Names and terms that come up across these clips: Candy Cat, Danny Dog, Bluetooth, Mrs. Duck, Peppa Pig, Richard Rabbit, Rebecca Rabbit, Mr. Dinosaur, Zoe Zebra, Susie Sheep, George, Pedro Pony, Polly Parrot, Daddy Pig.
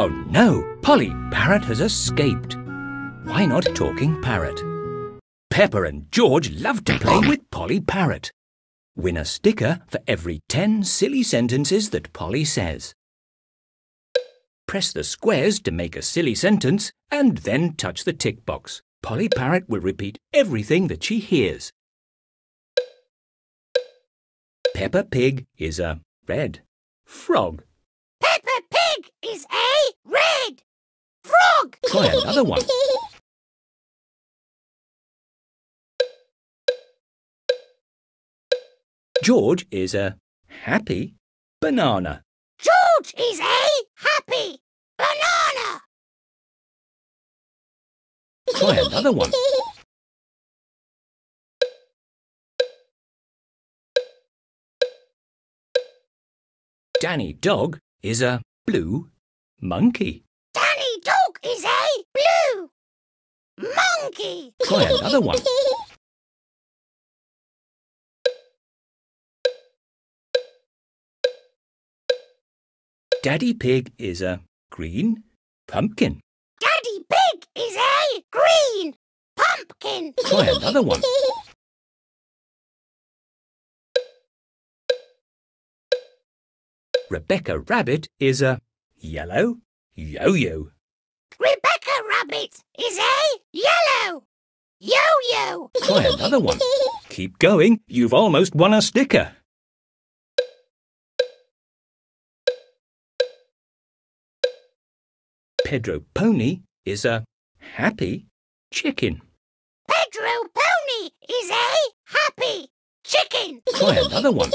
Oh no, Polly Parrot has escaped. Why not Talking Parrot? Peppa and George love to play with Polly Parrot. Win a sticker for every 10 silly sentences that Polly says. Press the squares to make a silly sentence and then touch the tick box. Polly Parrot will repeat everything that she hears. Peppa Pig is a red frog. Peppa Pig is a red frog. Try another one. George is a happy banana. George is a happy banana. Try another one. Danny Dog is a blue monkey. Danny Dog is a blue monkey. Try another one. Daddy Pig is a green pumpkin. Daddy Pig is a green pumpkin. Try another one. Rebecca Rabbit is a yellow yo-yo. Rebecca Rabbit is a yellow yo-yo. Try another one. Keep going, you've almost won a sticker. Pedro Pony is a happy chicken. Pedro Pony is a happy chicken. Try another one.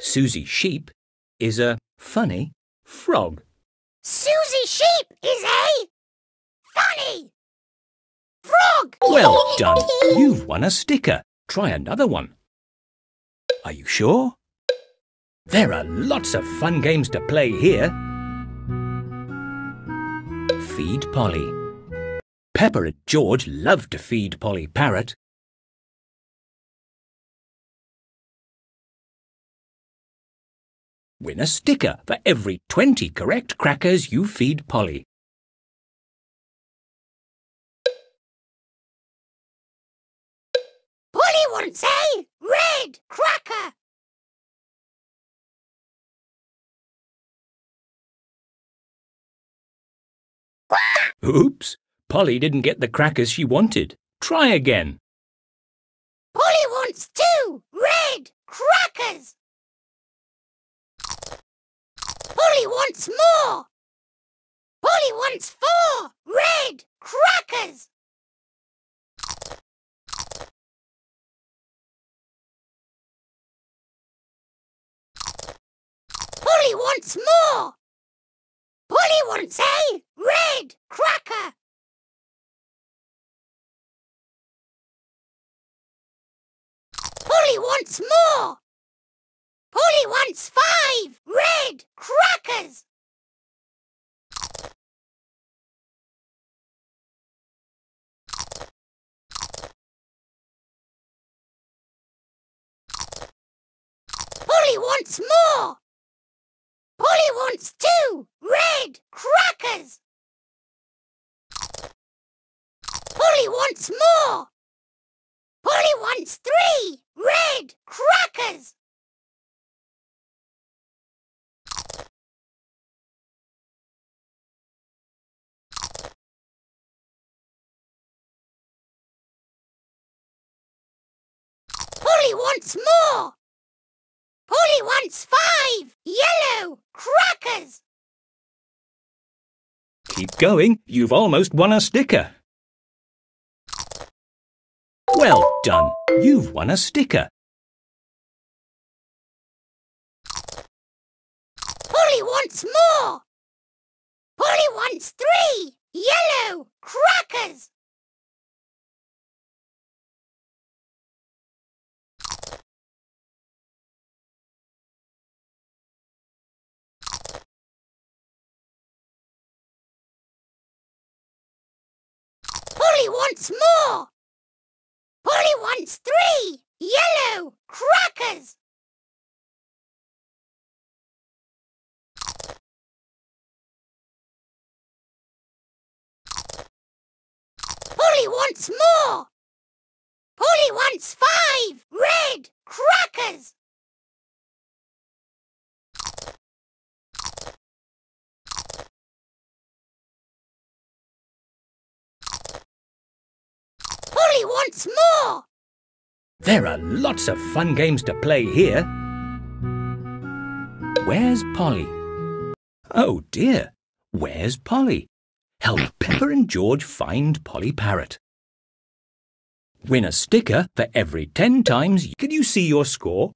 Susie Sheep is a funny frog. Susie Sheep is a funny frog! Well done. You've won a sticker. Try another one. Are you sure? There are lots of fun games to play here. Feed Polly. Peppa and George love to feed Polly Parrot. Win a sticker for every 20 correct crackers you feed Polly. Wants a red cracker. Oops, Polly didn't get the crackers she wanted. Try again. Polly wants 2 red crackers. Polly wants more. Polly wants 4 red crackers. Polly wants more. Polly wants a red cracker. Polly wants more. Polly wants 5 red crackers. Polly wants more. Polly wants 2 red crackers. Polly wants more. Polly wants 3 red crackers. Polly wants more. Polly wants 5 yellow crackers. Keep going, you've almost won a sticker. Well done, you've won a sticker. Polly wants more. Polly wants 3 yellow crackers. Polly wants more. Polly wants 3 yellow crackers. Polly wants more. Polly wants 5 red crackers. Polly wants more. There are lots of fun games to play here. Where's Polly? Oh dear, where's Polly? Help Peppa and George find Polly Parrot. Win a sticker for every 10 times. Can you see your score?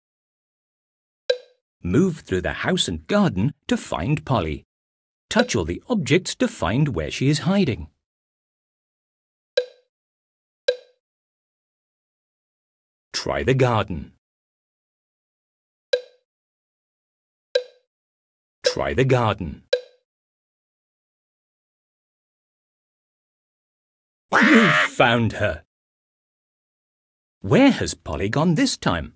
Move through the house and garden to find Polly. Touch all the objects to find where she is hiding. Try the garden. Try the garden. You found her. Where has Polly gone this time?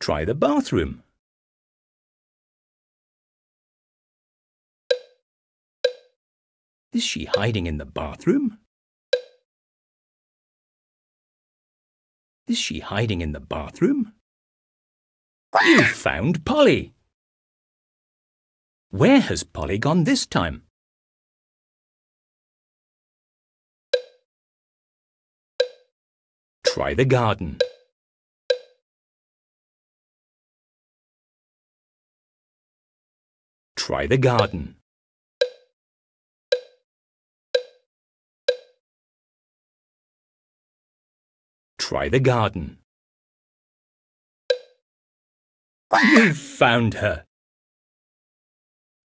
Try the bathroom. Is she hiding in the bathroom? Is she hiding in the bathroom? You found Polly. Where has Polly gone this time? Try the garden. Try the garden. Try the garden. You found her.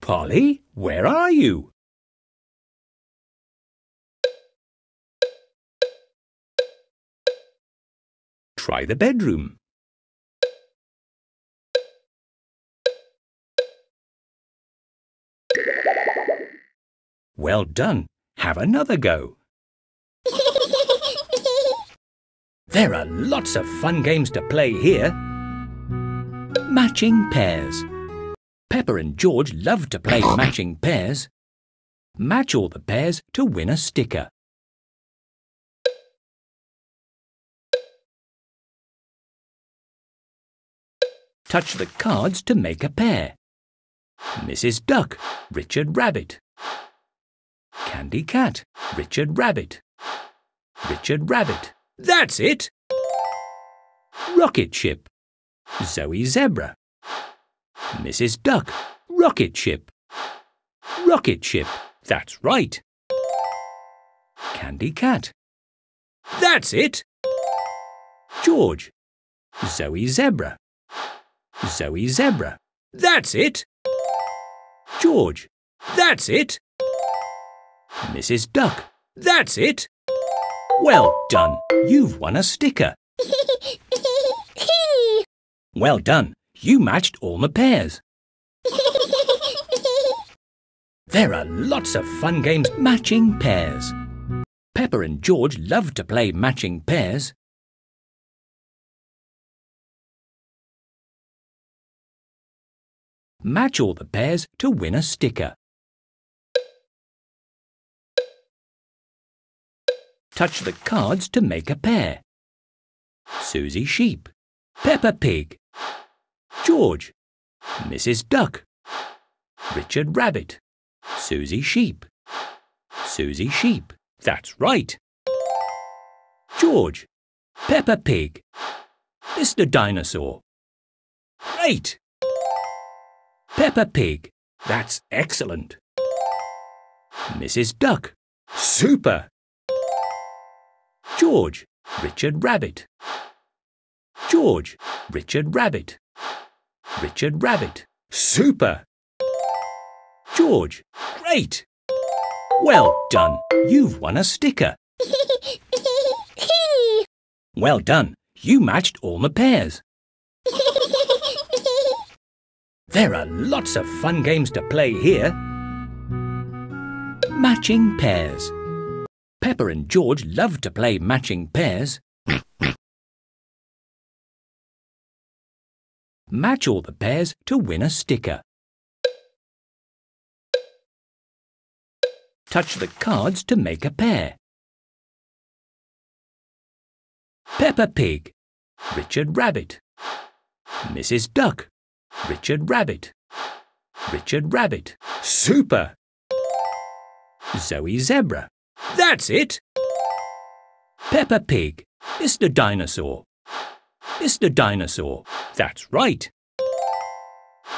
Polly, where are you? Try the bedroom. Well done. Have another go. There are lots of fun games to play here. Matching pairs. Peppa and George love to play matching pairs. Match all the pairs to win a sticker. Touch the cards to make a pair. Mrs. Duck, Richard Rabbit. Candy Cat, Richard Rabbit. Richard Rabbit. That's it! Rocket ship. Zoe Zebra. Mrs. Duck. Rocket ship. Rocket ship. That's right. Candy Cat. That's it! George. Zoe Zebra. Zoe Zebra. That's it! George. That's it! Mrs. Duck. That's it! Well done. You've won a sticker. Well done. You matched all the pairs. There are lots of fun games. Matching pairs. Peppa and George love to play matching pairs. Match all the pairs to win a sticker. Touch the cards to make a pair. Susie Sheep. Peppa Pig. George. Mrs. Duck. Richard Rabbit. Susie Sheep. Susie Sheep. That's right. George. Peppa Pig. Mr. Dinosaur. Great. Peppa Pig. That's excellent. Mrs. Duck. Super. George, Richard Rabbit. George, Richard Rabbit. Richard Rabbit. Super. George, great. Well done. You've won a sticker. Well done. You matched all the pairs. There are lots of fun games to play here. Matching pairs. Peppa and George love to play matching pairs. Match all the pairs to win a sticker. Touch the cards to make a pair. Peppa Pig, Richard Rabbit. Mrs. Duck, Richard Rabbit. Richard Rabbit, super! Zoe Zebra, that's it! Peppa Pig, Mr. Dinosaur. Mr. Dinosaur, that's right.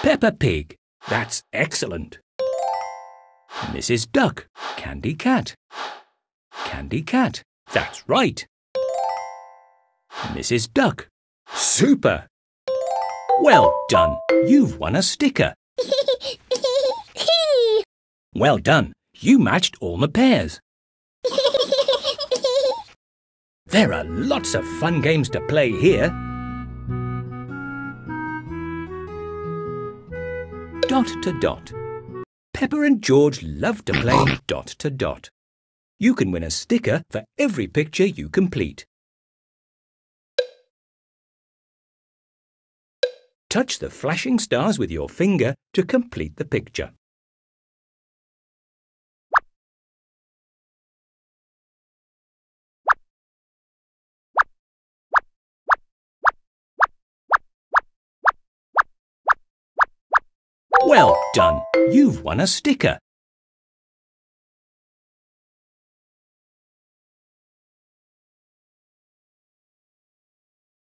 Peppa Pig, that's excellent. Mrs. Duck, Candy Cat. Candy Cat, that's right. Mrs. Duck, super! Well done, you've won a sticker. Well done, you matched all the pairs. There are lots of fun games to play here. Dot to dot. Peppa and George love to play dot to dot. You can win a sticker for every picture you complete. Touch the flashing stars with your finger to complete the picture. Well done! You've won a sticker.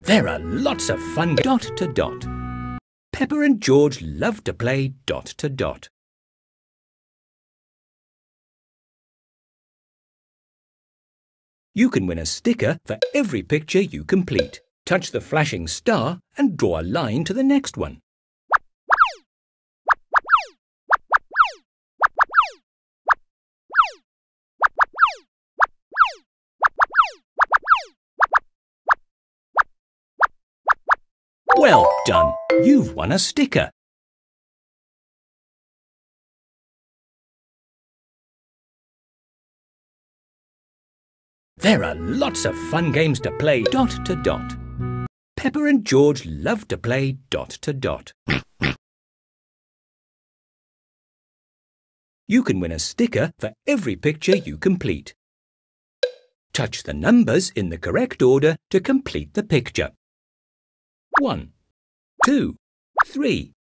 There are lots of fun dot to dot. Peppa and George love to play dot to dot. You can win a sticker for every picture you complete. Touch the flashing star and draw a line to the next one. Well done, you've won a sticker. There are lots of fun games to play dot to dot. Peppa and George love to play dot to dot. You can win a sticker for every picture you complete. Touch the numbers in the correct order to complete the picture. 1, 2, 3,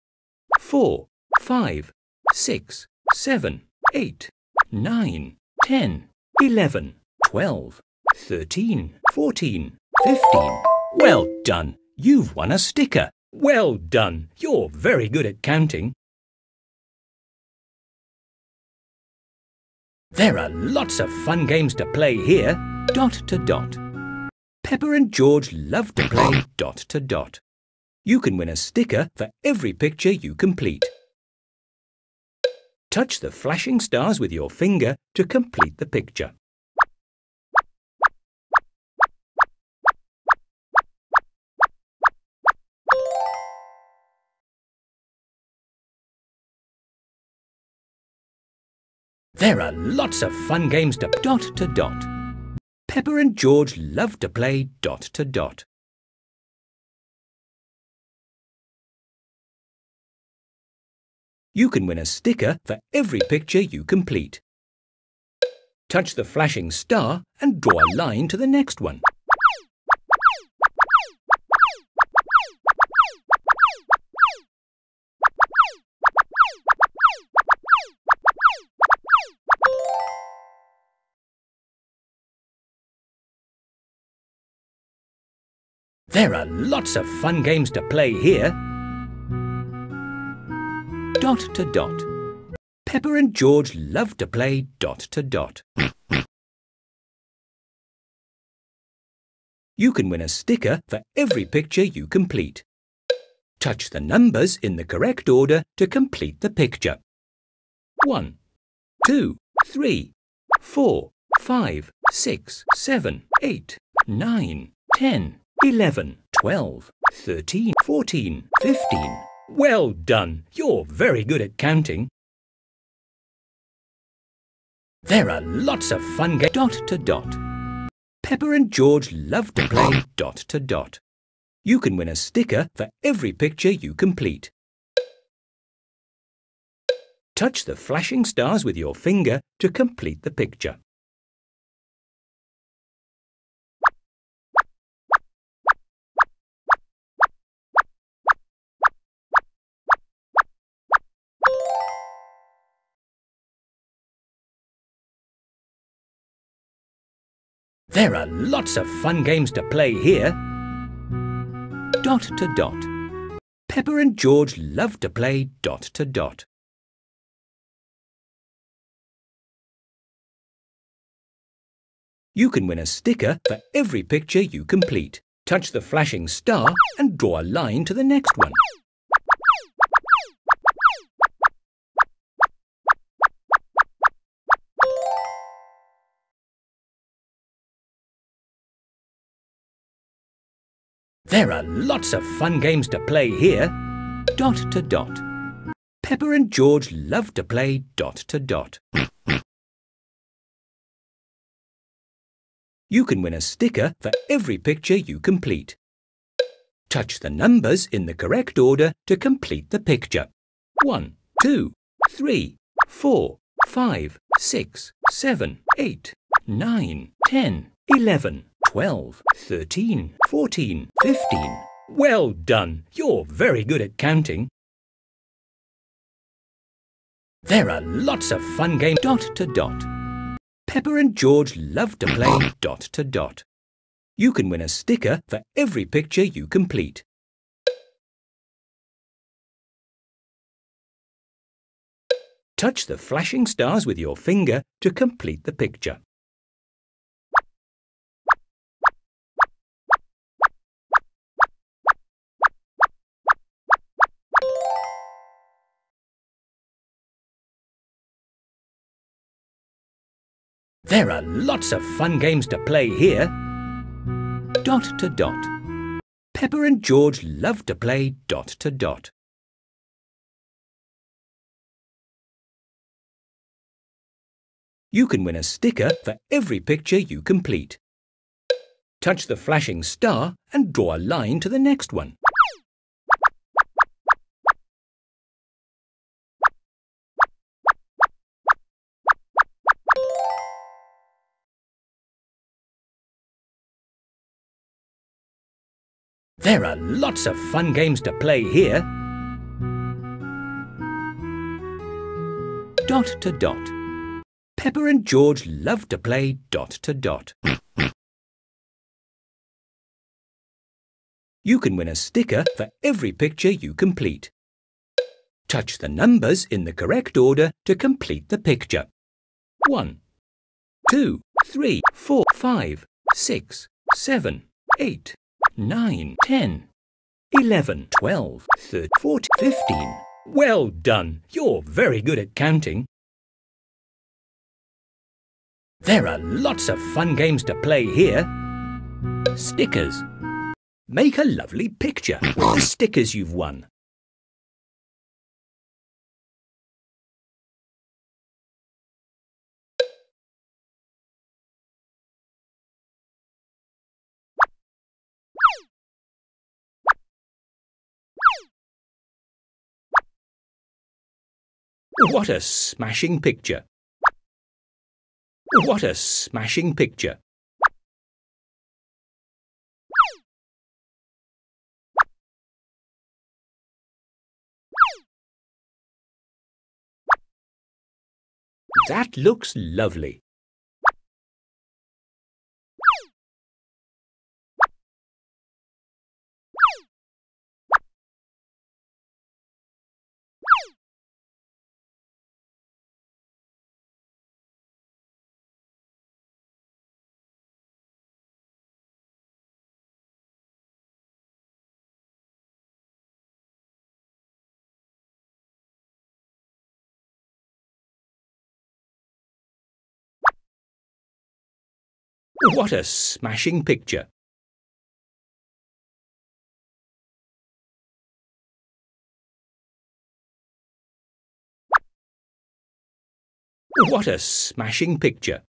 4, 5, 6, 7, 8, 9, 10, 11, 12, 13, 14, 15. Well done! You've won a sticker. Well done! You're very good at counting. There are lots of fun games to play here. Dot to dot. Peppa and George love to play dot to dot. You can win a sticker for every picture you complete. Touch the flashing stars with your finger to complete the picture. There are lots of fun games to dot to dot. Peppa and George love to play dot to dot. You can win a sticker for every picture you complete. Touch the flashing star and draw a line to the next one. There are lots of fun games to play here. Dot to dot. Peppa and George love to play dot to dot. You can win a sticker for every picture you complete. Touch the numbers in the correct order to complete the picture. 1, 2, 3, 4, 5, 6, 7, 8, 9, 10, 11, 12, 13, 14, 15. Well done. You're very good at counting. There are lots of fun games. Dot to dot. Peppa and George love to play dot to dot. You can win a sticker for every picture you complete. Touch the flashing stars with your finger to complete the picture. There are lots of fun games to play here. Dot to dot. Peppa and George love to play dot to dot. You can win a sticker for every picture you complete. Touch the flashing star and draw a line to the next one. There are lots of fun games to play here. Dot to dot. Peppa and George love to play dot to dot. You can win a sticker for every picture you complete. Touch the numbers in the correct order to complete the picture. 1, 2, 3, 4, 5, 6, 7, 8, 9, 10, 11. 12, 13, 14, 15. Well done. You're very good at counting. There are lots of fun games. Dot to dot. Peppa and George love to play dot to dot. You can win a sticker for every picture you complete. Touch the flashing stars with your finger to complete the picture. There are lots of fun games to play here. Dot to dot. Peppa and George love to play dot to dot. You can win a sticker for every picture you complete. Touch the flashing star and draw a line to the next one. There are lots of fun games to play here. Dot to dot. Peppa and George love to play dot to dot. You can win a sticker for every picture you complete. Touch the numbers in the correct order to complete the picture. 1, 2, 3, 4, 5, 6, 7, 8. 9, 10, 11, 12, 13, 14, 15. Well done. You're very good at counting. There are lots of fun games to play here. Stickers. Make a lovely picture with the stickers you've won. What a smashing picture! What a smashing picture! That looks lovely. What a smashing picture! What a smashing picture!